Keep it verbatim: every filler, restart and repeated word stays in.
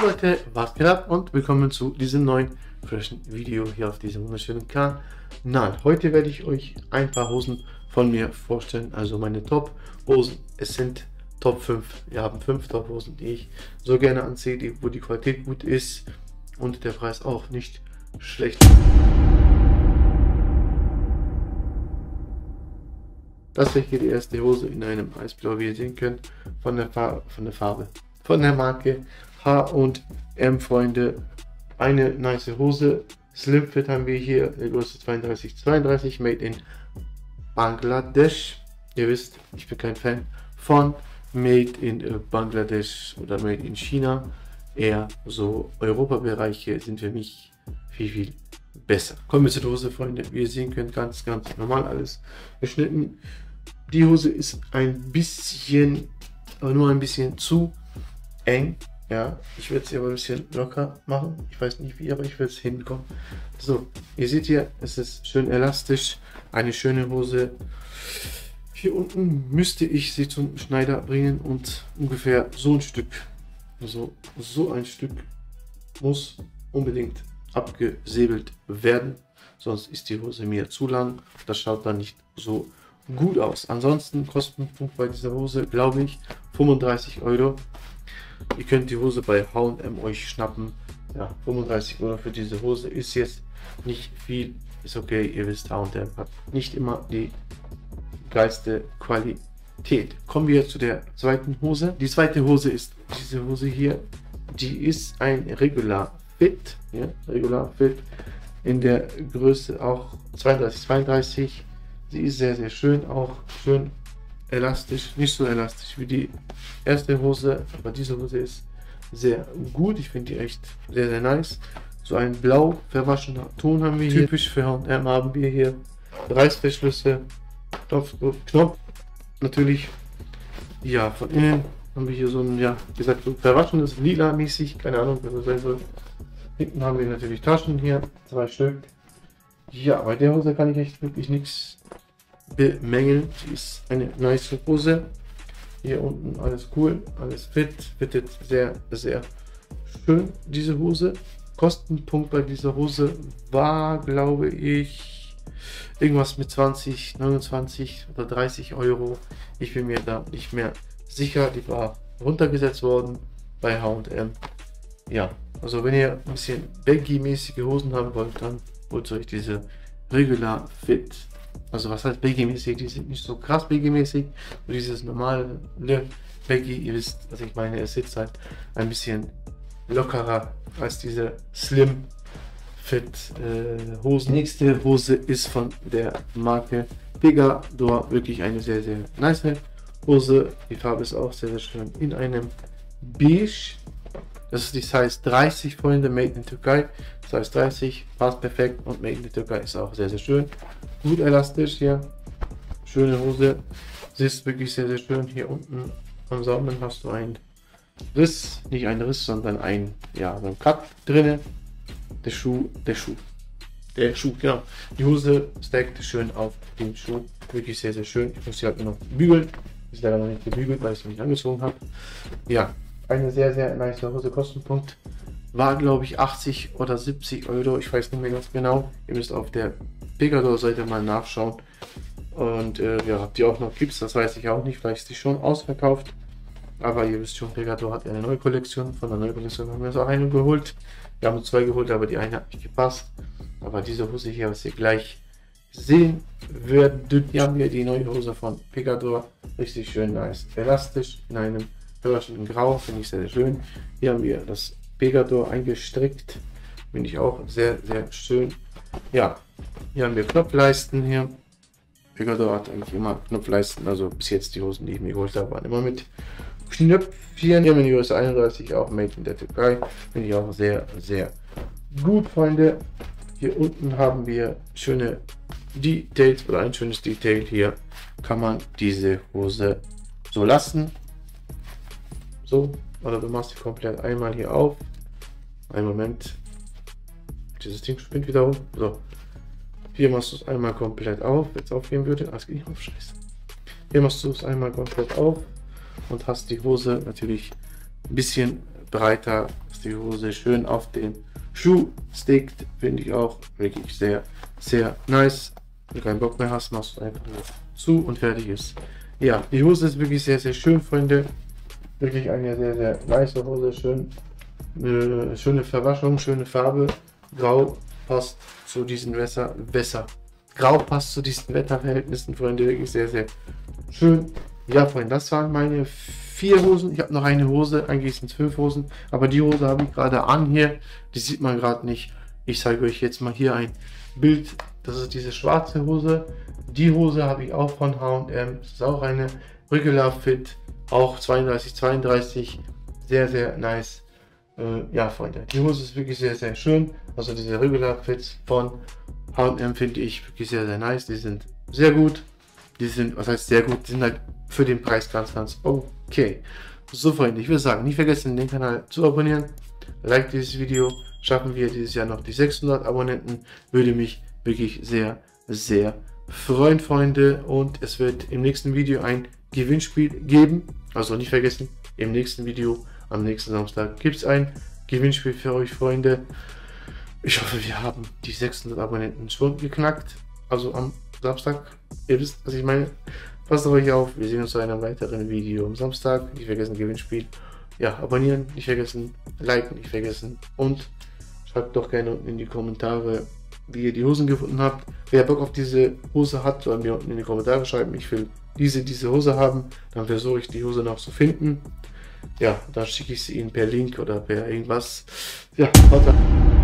So Leute, was geht ab und willkommen zu diesem neuen frischen Video hier auf diesem wunderschönen Kanal. Na, heute werde ich euch ein paar Hosen von mir vorstellen, also meine Top-Hosen. Es sind Top fünf. Wir haben fünf Top-Hosen, die ich so gerne anziehe, die, wo die Qualität gut ist und der Preis auch nicht schlecht ist. Das ist hier die erste Hose in einem Eisblau, wie ihr sehen könnt, von der, Fa von der Farbe, von der Marke H und M, Freunde. Eine nice Hose, Slimfit haben wir hier, Größe zweiunddreißig zweiunddreißig, made in Bangladesch. Ihr wisst, ich bin kein Fan von made in Bangladesch oder made in China. Eher so Europabereiche sind für mich viel, viel besser. Kommen wir zur Hose, Freunde. Wie ihr sehen könnt, ganz, ganz normal alles geschnitten. Die Hose ist ein bisschen, aber nur ein bisschen zu eng. Ja, ich werde es hier aber ein bisschen locker machen. Ich weiß nicht wie, aber ich werde es hinbekommen. So, ihr seht hier, es ist schön elastisch. Eine schöne Hose. Hier unten müsste ich sie zum Schneider bringen und ungefähr so ein Stück, so, so ein Stück muss unbedingt abgesäbelt werden. Sonst ist die Hose mir zu lang. Das schaut dann nicht so gut aus. Ansonsten Kostenpunkt bei dieser Hose, glaube ich, fünfunddreißig Euro. Ihr könnt die Hose bei H und M euch schnappen. Ja, fünfunddreißig Euro für diese Hose ist jetzt nicht viel. Ist okay, ihr wisst, H und M hat nicht immer die geilste Qualität. Kommen wir zu der zweiten Hose. Die zweite Hose ist diese Hose hier. Die ist ein Regular Fit. Ja, Regular Fit in der Größe auch zweiunddreißig zweiunddreißig. Sie ist sehr, sehr schön. Auch schön elastisch, nicht so elastisch wie die erste Hose, aber diese Hose ist sehr gut. Ich finde die echt sehr, sehr nice. So ein blau verwaschener Ton haben wir hier. Typisch für H und M haben wir hier Reißverschlüsse, Knopf, Knopf natürlich. Ja, von innen haben wir hier so ein, ja, wie gesagt, so verwaschenes lila mäßig, keine Ahnung, was das sein soll. Hinten haben wir natürlich Taschen hier, zwei Stück. Ja, bei der Hose kann ich echt wirklich nichts bemängeln. Sie ist eine nice Hose. Hier unten alles cool, alles fit, fittet sehr, sehr schön diese Hose. Kostenpunkt bei dieser Hose war, glaube ich, irgendwas mit zwanzig, neunundzwanzig oder dreißig Euro. Ich bin mir da nicht mehr sicher. Die war runtergesetzt worden bei H und M. Ja, also wenn ihr ein bisschen baggy-mäßige Hosen haben wollt, dann holt euch diese Regular Fit. Also was heißt baggy-mäßig? Die sind nicht so krass baggy-mäßig. Dieses normale baggy, ihr wisst, was ich meine. Es sitzt halt ein bisschen lockerer als diese Slim Fit äh, Hosen. Die nächste Hose ist von der Marke Pegador. Wirklich eine sehr, sehr nice Hose. Die Farbe ist auch sehr, sehr schön in einem Beige. Das ist die Size dreißig, Freunde, made in Türkei. Size dreißig, passt perfekt und made in Türkei ist auch sehr, sehr schön. Gut elastisch hier. Schöne Hose. Sie ist wirklich sehr, sehr schön. Hier unten am Saum hast du einen Riss. Nicht einen Riss, sondern einen, ja, so einen Cut drinne. Der Schuh, der Schuh. Der Schuh, genau. Die Hose stackt schön auf den Schuh. Wirklich sehr, sehr schön. Ich muss sie halt nur noch bügeln. Ist leider noch nicht gebügelt, weil ich es nicht angezogen habe. Ja. Eine sehr, sehr nice Hose. Kostenpunkt war, glaube ich, achtzig oder siebzig Euro. Ich weiß nicht mehr ganz genau. Ihr müsst auf der Pegador-Seite mal nachschauen. Und äh, ja, habt ihr auch noch Clips? Das weiß ich auch nicht. Vielleicht ist die schon ausverkauft. Aber ihr wisst schon, Pegador hat eine neue Kollektion. Von der neuen Kollektion haben wir uns auch eine geholt. Wir haben zwei geholt, aber die eine hat nicht gepasst. Aber diese Hose hier, was ihr gleich sehen werdet, hier haben wir die neue Hose von Pegador. Richtig schön nice. Elastisch in einem in Grau, finde ich sehr, sehr schön. Hier haben wir das Pegador eingestrickt, finde ich auch sehr, sehr schön. Ja, hier haben wir Knopfleisten hier. Pegador hat eigentlich immer Knopfleisten, also bis jetzt die Hosen, die ich mir geholt habe, waren immer mit Knöpfchen. Hier haben wir die U S einunddreißig, auch made in der Türkei, finde ich auch sehr, sehr gut, Freunde. Hier unten haben wir schöne Details oder ein schönes Detail. Hier kann man diese Hose so lassen. So, oder du machst die komplett einmal hier auf. Ein Moment. Dieses Ding spinnt wieder rum. So. Hier machst du es einmal komplett auf. Jetzt aufgehen würde. Ah, es geht nicht auf, scheiße. Hier machst du es einmal komplett auf und hast die Hose natürlich ein bisschen breiter. dass die Hose schön auf den Schuh stickt, finde ich auch wirklich sehr, sehr nice. Wenn du keinen Bock mehr hast, machst du einfach nur zu und fertig ist. Ja, die Hose ist wirklich sehr, sehr schön, Freunde. Wirklich eine sehr, sehr nice Hose, schön, äh, schöne Verwaschung, schöne Farbe. Grau passt zu diesen Wässer, besser. Grau passt zu diesen Wetterverhältnissen, Freunde, wirklich sehr, sehr schön. Ja, Freunde, das waren meine vier Hosen. Ich habe noch eine Hose, eigentlich sind es fünf Hosen, aber die Hose habe ich gerade an hier. Die sieht man gerade nicht. Ich zeige euch jetzt mal hier ein Bild. Das ist diese schwarze Hose. Die Hose habe ich auch von H und M. Das ist auch eine Regular Fit. Auch zweiunddreißig, zweiunddreißig. Sehr, sehr nice. Äh, ja, Freunde, die Hose ist wirklich sehr, sehr schön. Also diese Regular Fits von H und M finde ich wirklich sehr, sehr nice. Die sind sehr gut. Die sind, was heißt sehr gut, die sind halt für den Preis ganz, ganz okay. So, Freunde, ich würde sagen, nicht vergessen, den Kanal zu abonnieren. Like dieses Video. Schaffen wir dieses Jahr noch die sechshundert Abonnenten. Würde mich wirklich sehr, sehr freuen, Freunde. Und es wird im nächsten Video ein Gewinnspiel geben. Also nicht vergessen, im nächsten Video, am nächsten Samstag, gibt es ein Gewinnspiel für euch, Freunde. Ich hoffe, wir haben die sechshundert Abonnenten schon geknackt. Also am Samstag. Ihr wisst, was ich meine. Passt auf euch auf. Wir sehen uns zu einem weiteren Video am Samstag. Nicht vergessen, Gewinnspiel. Ja, abonnieren, nicht vergessen. Liken, nicht vergessen. Und schreibt doch gerne unten in die Kommentare, wie ihr die Hosen gefunden habt. Wer Bock auf diese Hose hat, soll mir unten in die Kommentare schreiben. Ich will diese, diese Hose haben. Dann versuche ich, die Hose noch zu finden. Ja, dann schicke ich sie Ihnen per Link oder per irgendwas. Ja, haut rein.